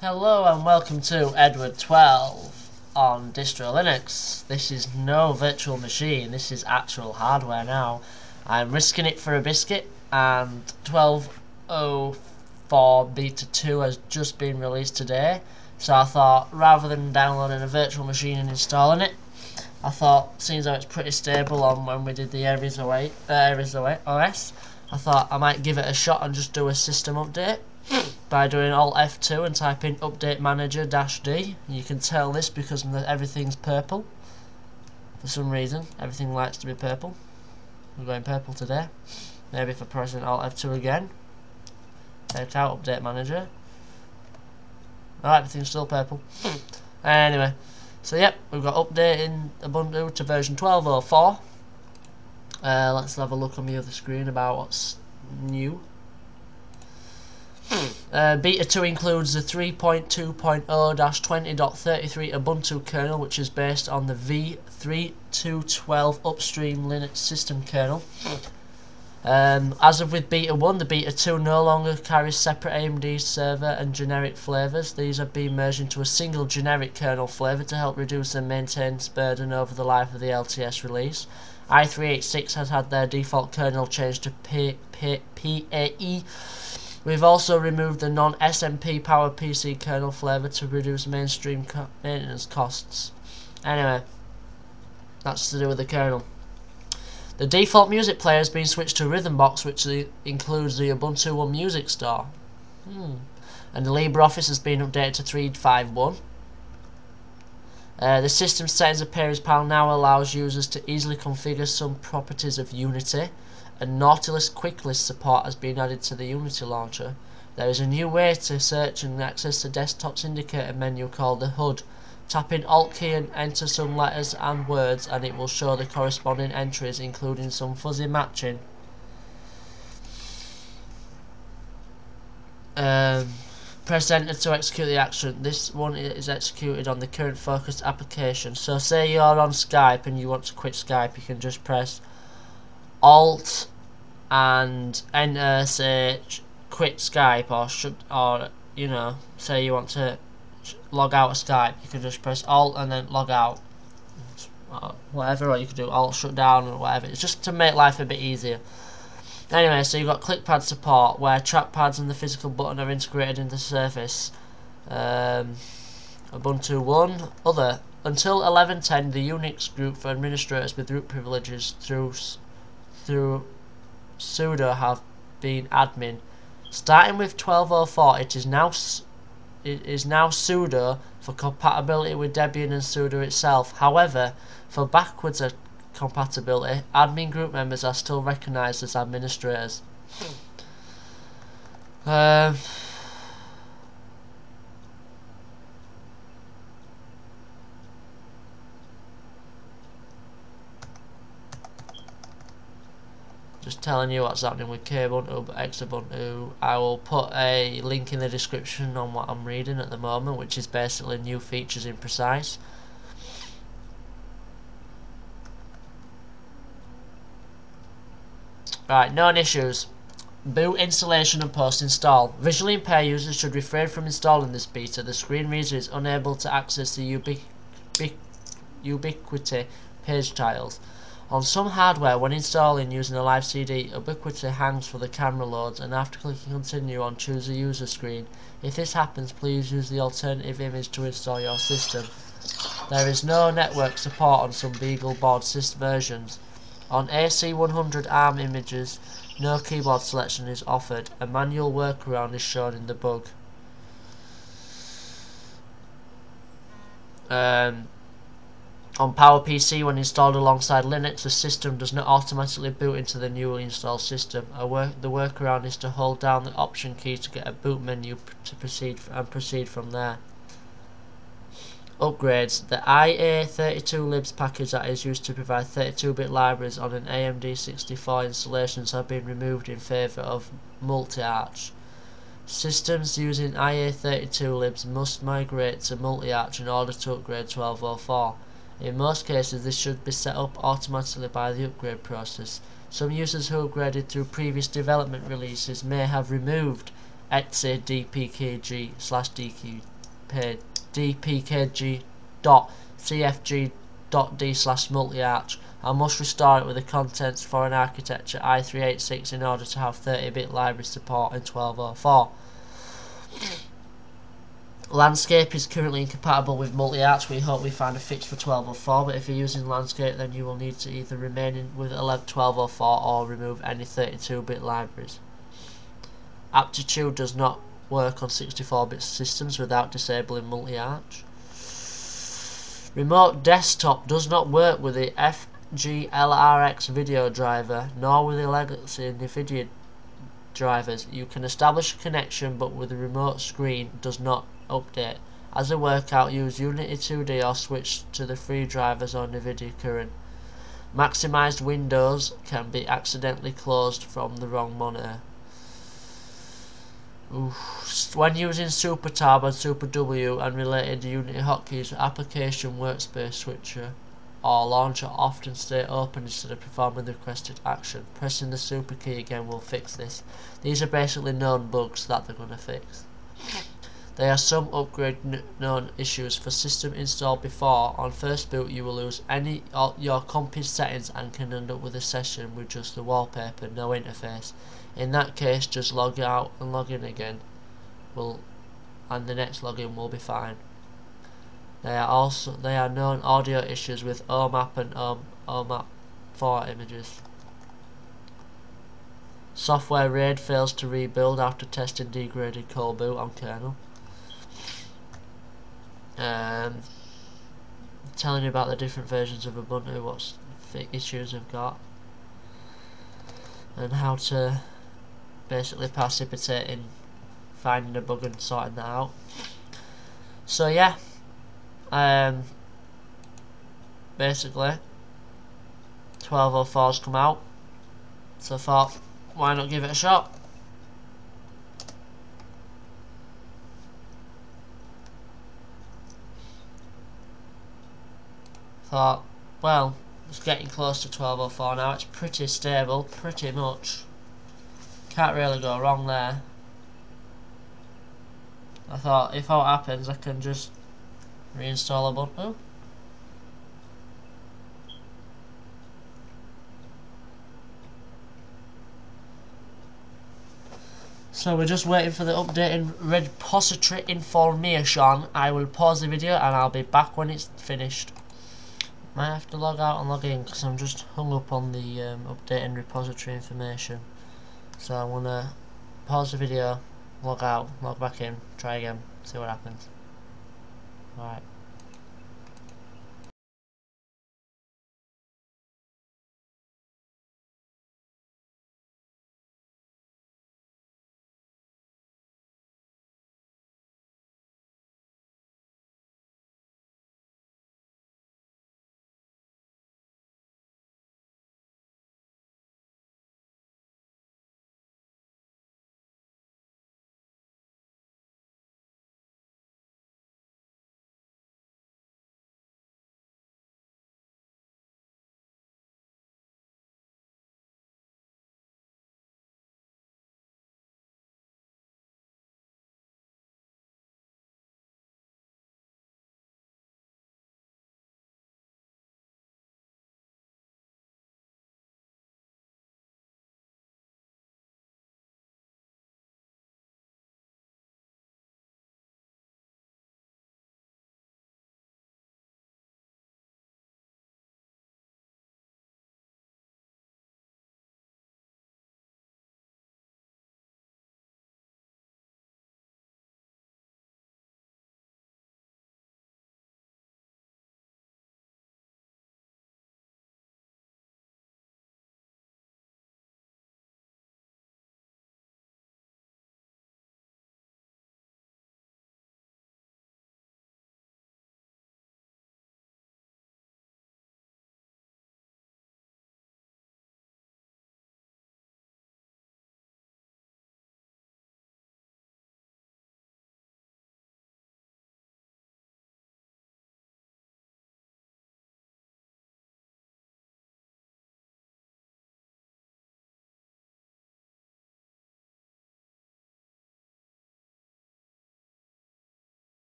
Hello and welcome to Edward12 on Distro Linux. This is no virtual machine, this is actual hardware now. I'm risking it for a biscuit, and 12.04 beta 2 has just been released today. So I thought, rather than downloading a virtual machine and installing it, I thought, seems though it's pretty stable on when we did the Ares OS, I thought I might give it a shot and just do a system update. By doing Alt F2 and type in update manager -D. You can tell this because everything's purple. For some reason, everything likes to be purple. We're going purple today. Maybe if I press Alt F2 again, take out update manager. Alright, everything's still purple. Anyway, so yep, we've got updating Ubuntu to version 12.04. Let's have a look on the other screen about what's new. Beta 2 includes the 3.2.0-20.33 Ubuntu kernel, which is based on the V3212 upstream Linux system kernel. As of with Beta 1, the Beta 2 no longer carries separate AMD server and generic flavours. These have been merged into a single generic kernel flavour to help reduce the maintenance burden over the life of the LTS release. I386 has had their default kernel changed to PAE. We've also removed the non-SMP PowerPC kernel flavour to reduce mainstream maintenance costs. Anyway, that's to do with the kernel. The default music player has been switched to Rhythmbox, which includes the Ubuntu One Music Store. And the LibreOffice has been updated to 3.5.1. The system settings appearance panel now allows users to easily configure some properties of Unity. And Nautilus Quicklist support has been added to the Unity launcher. There is a new way to search and access the desktop's indicator menu called the HUD. Tap in Alt key and enter some letters and words, and it will show the corresponding entries, including some fuzzy matching. Press enter to execute the action. This one is executed on the current focused application. So say you're on Skype and you want to quit Skype, you can just press Alt and enter, say quit Skype, or you know, say you want to log out of Skype, you can just press Alt and then log out, or whatever, or you could do Alt shut down or whatever. It's just to make life a bit easier. Anyway, so you've got clickpad support where trackpads and the physical button are integrated into the surface. Ubuntu One Other until 11.10, the Unix group for administrators with root privileges through sudo have been admin. Starting with 12.04, it is now sudo for compatibility with Debian and sudo itself. However, for backwards compatibility, admin group members are still recognised as administrators. Just telling you what's happening with Kubuntu, Xubuntu. I will put a link in the description on what I'm reading at the moment, which is basically new features in Precise. Right, known issues. Boot installation and post-install. Visually impaired users should refrain from installing this beta. The screen reader is unable to access the Ubiquity page tiles. On some hardware, when installing using a live CD, Ubiquity hangs for the camera loads, and after clicking continue on choose a user screen. If this happens, please use the alternative image to install your system. There is no network support on some BeagleBoard system versions. On AC100 ARM images, no keyboard selection is offered. A manual workaround is shown in the bug. On PowerPC, when installed alongside Linux, the system does not automatically boot into the newly installed system. The workaround is to hold down the Option key to get a boot menu to proceed from there. Upgrades. The IA32Libs package that is used to provide 32-bit libraries on an AMD64 installations have been removed in favour of multi-arch. Systems using IA32Libs must migrate to multi-arch in order to upgrade 12.04. In most cases, this should be set up automatically by the upgrade process. Some users who upgraded through previous development releases may have removed exe dpkg/dpkg.cfg.d/multiarch. I must restore it with the contents for an architecture i386 in order to have 30-bit library support in 1204. Landscape is currently incompatible with multi-arch. We hope we find a fix for 1204, but if you're using Landscape then you will need to either remain with 1204 or remove any 32-bit libraries. Aptitude does not work on 64-bit systems without disabling multi-arch. Remote desktop does not work with the FGLRX video driver, nor with the legacy NVIDIA drivers. You can establish a connection, but with the remote screen does not update. As a workout, use Unity 2D or switch to the free drivers on NVIDIA current. Maximized windows can be accidentally closed from the wrong monitor. Oof. When using SuperTab and SuperW and related Unity hotkeys, application workspace switcher or launcher often stay open instead of performing the requested action. Pressing the super key again will fix this. These are basically known bugs that they're going to fix. There are some upgrade known issues for system installed before. On first boot you will lose any of your comp's settings and can end up with a session with just the wallpaper, no interface. In that case, just log out and log in again, and the next login will be fine. There are known audio issues with OMAP and OMAP4 images. Software RAID fails to rebuild after testing degraded cold boot on kernel. Telling you about the different versions of Ubuntu, what issues I've got, and how to basically participate in finding a bug and sorting that out. So yeah, basically 1204's come out, so I thought, why not give it a shot? Thought, well, it's getting close to 1204 now, it's pretty stable, pretty much. Can't really go wrong there. I thought, if all happens, I can just reinstall Ubuntu. So we're just waiting for the updating repository information. I will pause the video and I'll be back when it's finished. Might have to log out and log in because I'm just hung up on the updating repository information. So I'm going to pause the video, log out, log back in, try again, see what happens. Alright.